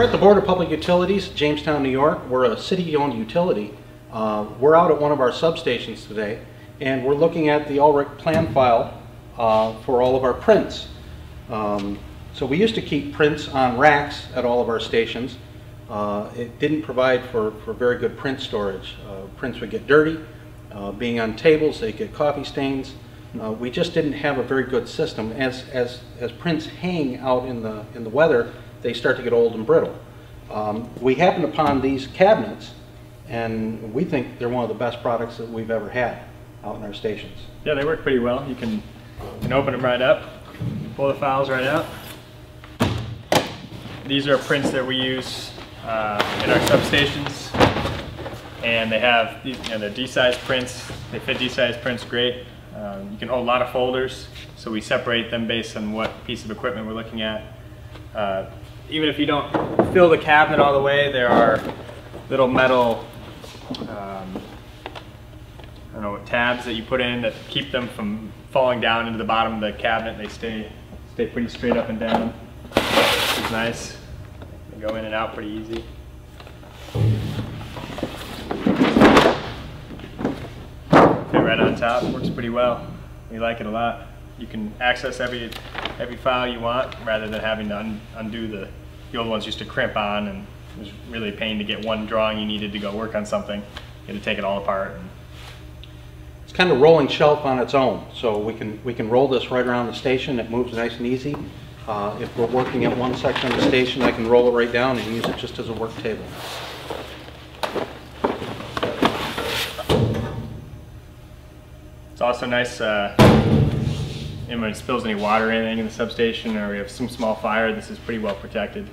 We're at the Board of Public Utilities, Jamestown, New York. We're a city-owned utility. We're out at one of our substations today, and we're looking at the Ulrich plan file for all of our prints. So we used to keep prints on racks at all of our stations. It didn't provide for very good print storage. Prints would get dirty. Being on tables, they get coffee stains. We just didn't have a very good system. As prints hang out in the weather, they start to get old and brittle. We happened upon these cabinets, and we think they're one of the best products that we've ever had out in our stations. Yeah, they work pretty well. You can open them right up, pull the files right out. These are prints that we use in our substations, and they have they're D-size prints. They fit D-size prints great. You can hold a lot of folders, so we separate them based on what piece of equipment we're looking at. Even if you don't fill the cabinet all the way, there are little metal I don't know what tabs that you put in that keep them from falling down into the bottom of the cabinet. They stay pretty straight up and down, which is nice. They go in and out pretty easy. Right on top, works pretty well. We like it a lot. You can access every file you want rather than having to undo the old ones. Used to crimp on, and it was really a pain to get one drawing you needed to go work on something. You had to take it all apart. It's kind of rolling shelf on its own, so we can roll this right around the station. It moves nice and easy. If we're working at one section of the station, I can roll it right down and use it just as a work table. It's also nice when it spills any water or anything in the substation, or we have some small fire, this is pretty well protected.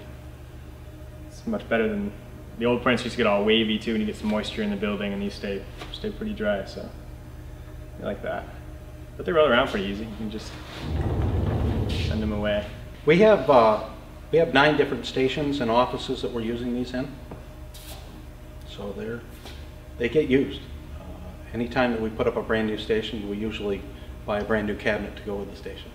It's much better than the old prints used to get all wavy too, and you get some moisture in the building, and these stay pretty dry, so I like that. But they roll around pretty easy. You can just send them away. We have 9 different stations and offices that we're using these in, so they get used. Anytime that we put up a brand new station, we usually buy a brand new cabinet to go with the station.